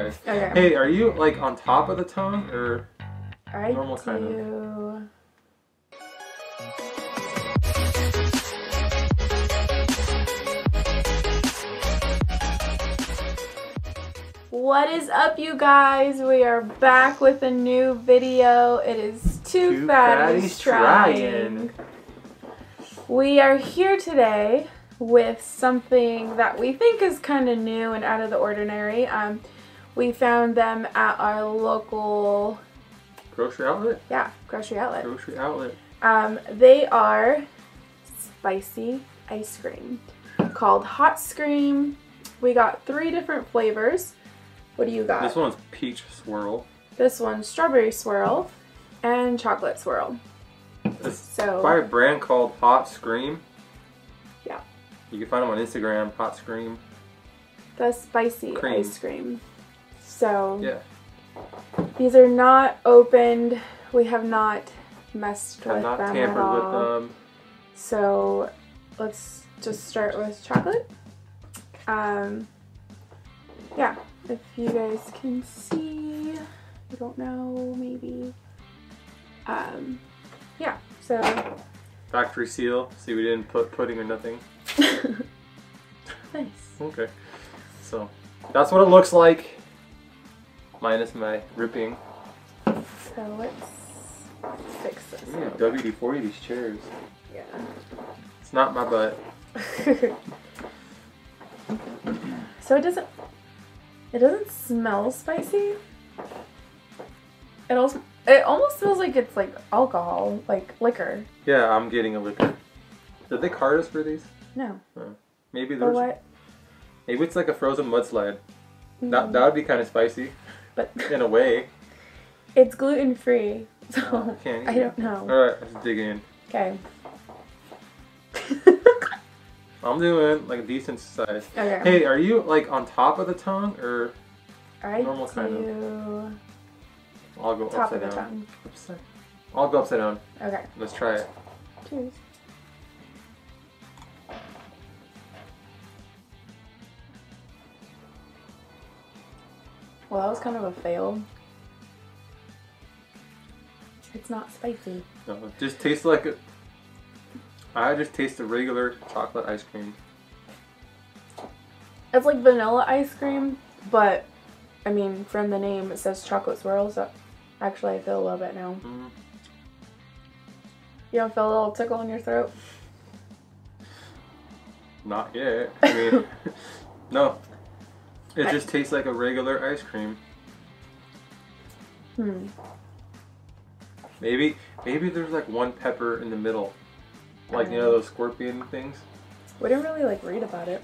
Okay. Hey, are you like on top of the tongue or normal kind of? What is up, you guys? We are back with a new video. It is Too Fatty's Trying. We are here today with something that we think is kind of new and out of the ordinary. We found them at our local grocery outlet. Yeah, grocery outlet. Grocery outlet. They are spicy ice cream called Hot Scream. We got 3 different flavors. What do you got? This one's peach swirl. This one's strawberry swirl and chocolate swirl. It's by a brand called Hot Scream. Yeah. You can find them on Instagram, Hot Scream. The spicy ice cream. So yeah, these are not opened. We have not messed with them at all. Have not tampered with them. So let's just start with chocolate. Yeah, if you guys can see, I don't know, maybe. Yeah, so. Factory seal. See, we didn't put pudding or nothing. Nice. Okay. So that's what it looks like. Minus my ripping. So let's fix this. Yeah, WD-40 these chairs. Yeah. It's not my butt. So it doesn't smell spicy. It almost smells like it's like alcohol, like liquor. Yeah, I'm getting a liquor. Did they card us for these? No. Maybe there's. What? Maybe it's like a frozen mudslide. Mm. That would be kind of spicy. But in a way. It's gluten free, so I don't know. All right, let's dig in. Okay. I'm doing like a decent size. Okay. Hey, are you like on top of the tongue or normal kind of? I'll go top upside of the down. Tongue. Upside. I'll go upside down. Okay. Let's try it. Cheers. Well, that was kind of a fail. It's not spicy. No, it just tastes like a... I just taste the regular chocolate ice cream. It's like vanilla ice cream, but I mean, from the name it says chocolate swirl, so actually I feel a little bit now. Mm. You don't feel a little tickle in your throat? Not yet. I mean, no. It just tastes like a regular ice cream. Hmm. Maybe there's like one pepper in the middle. Like, you know, those scorpion things? We didn't really like read about it.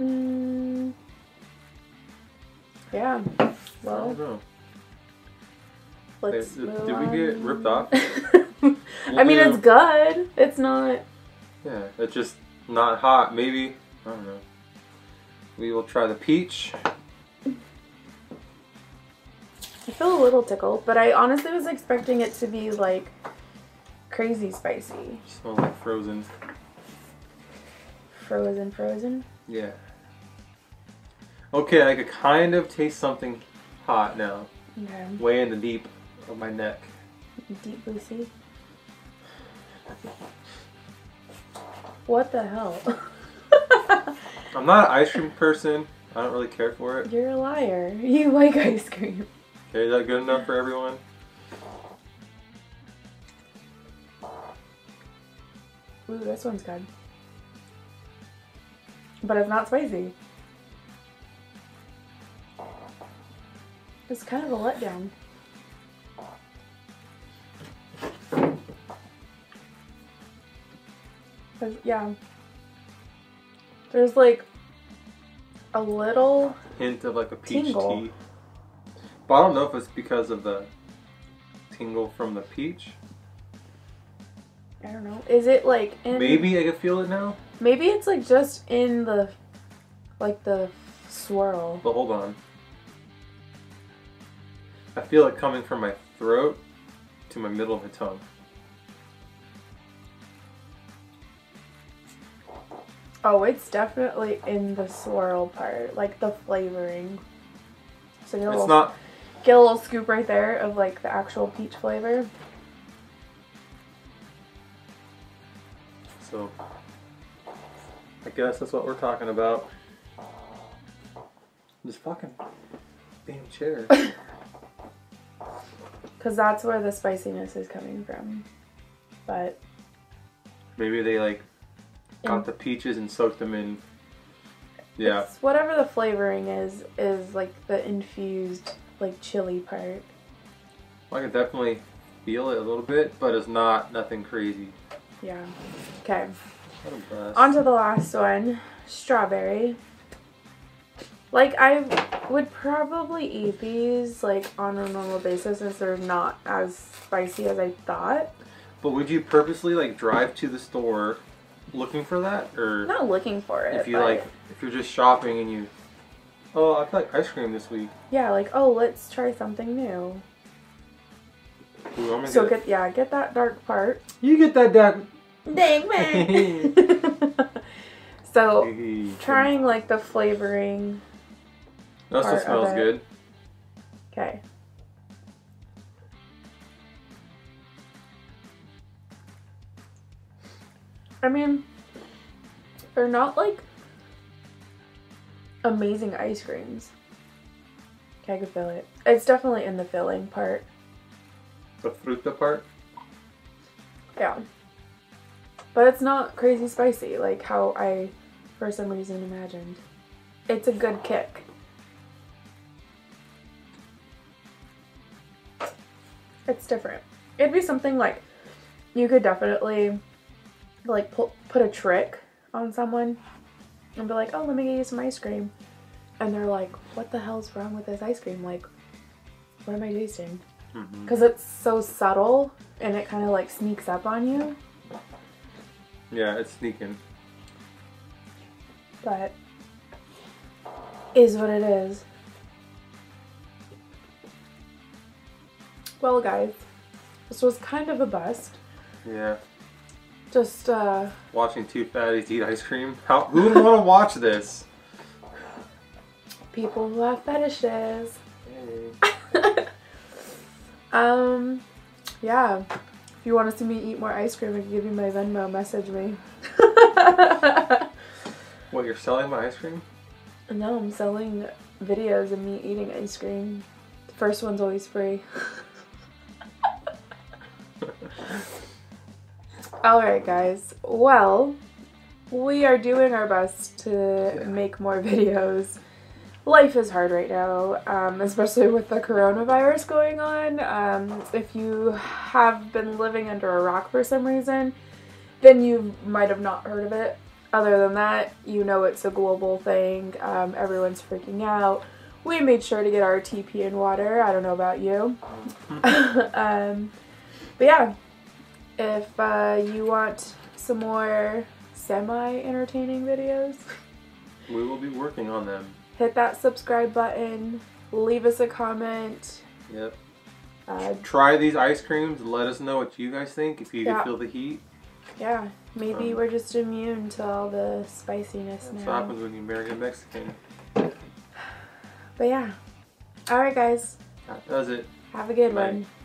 Mm. Yeah. Well, I don't know. Let's move on. Did we get ripped off? I mean, it's good. It's not. Yeah, it's just not hot. Maybe. I don't know. We will try the peach. I feel a little tickled, but I honestly was expecting it to be like crazy spicy. It smells like frozen. Frozen? Yeah. Okay, I could kind of taste something hot now. Okay. Way in the deep of my neck. Deep blue sea? What the hell? I'm not an ice cream person. I don't really care for it. You're a liar. You like ice cream. Okay, is that good enough for everyone? Ooh, this one's good. But it's not spicy. It's kind of a letdown. Yeah. There's like a little hint of like a peach tingle. Tea. But I don't know if it's because of the tingle from the peach. I don't know. Is it like in... Maybe I can feel it now? Maybe it's like just in the... like the swirl. But hold on. I feel it coming from my throat to my middle of my tongue. Oh, it's definitely in the swirl part, like the flavoring. So get a little scoop right there of like the actual peach flavor. So I guess that's what we're talking about. This fucking damn chair. Because that's where the spiciness is coming from. But maybe they like got the peaches and soaked them in. Yeah. It's whatever the flavoring is like the infused like chili part. Well, I can definitely feel it a little bit, but it's not nothing crazy. Yeah. Okay. On to the last one, strawberry. Like I would probably eat these like on a normal basis since they're not as spicy as I thought. But would you purposely like drive to the store looking for that, or not looking for it? If you like, if you're just shopping and you, oh, I feel like ice cream this week. Yeah, like oh, let's try something new. Ooh, I'm so get that dark part. You get that dark. Dang man. So trying like the flavoring. That still smells good. Okay. I mean, they're not like amazing ice creams. Okay, I can feel it. It's definitely in the filling part. The fruta part? Yeah. But it's not crazy spicy like how I, for some reason, imagined. It's a good kick. It's different. It'd be something like you could definitely like put a trick on someone and be like, oh, let me get you some ice cream, and they're like, what the hell's wrong with this ice cream, like what am I tasting? Because it's so subtle and it kind of like sneaks up on you. Yeah, it's sneaking, but is what it is. Well guys, this was kind of a bust. Yeah. Just, watching two fatties eat ice cream. Who would want to watch this? People who have fetishes. Hey. Yeah. If you want to see me eat more ice cream, I can give you my Venmo. Message me. What, you're selling my ice cream? No, I'm selling videos of me eating ice cream. The first one's always free. Alright guys, well, we are doing our best to make more videos. Life is hard right now, especially with the coronavirus going on. If you have been living under a rock for some reason, then you might have not heard of it. Other than that, you know it's a global thing. Everyone's freaking out. We made sure to get our TP in water. I don't know about you. But yeah. If you want some more semi-entertaining videos, we will be working on them. Hit that subscribe button, leave us a comment. Yep. Try these ice creams, let us know what you guys think, if you can feel the heat. Yeah, maybe we're just immune to all the spiciness now. That's what happens when you marry a Mexican. But yeah. Alright guys. That does it. Have a good one.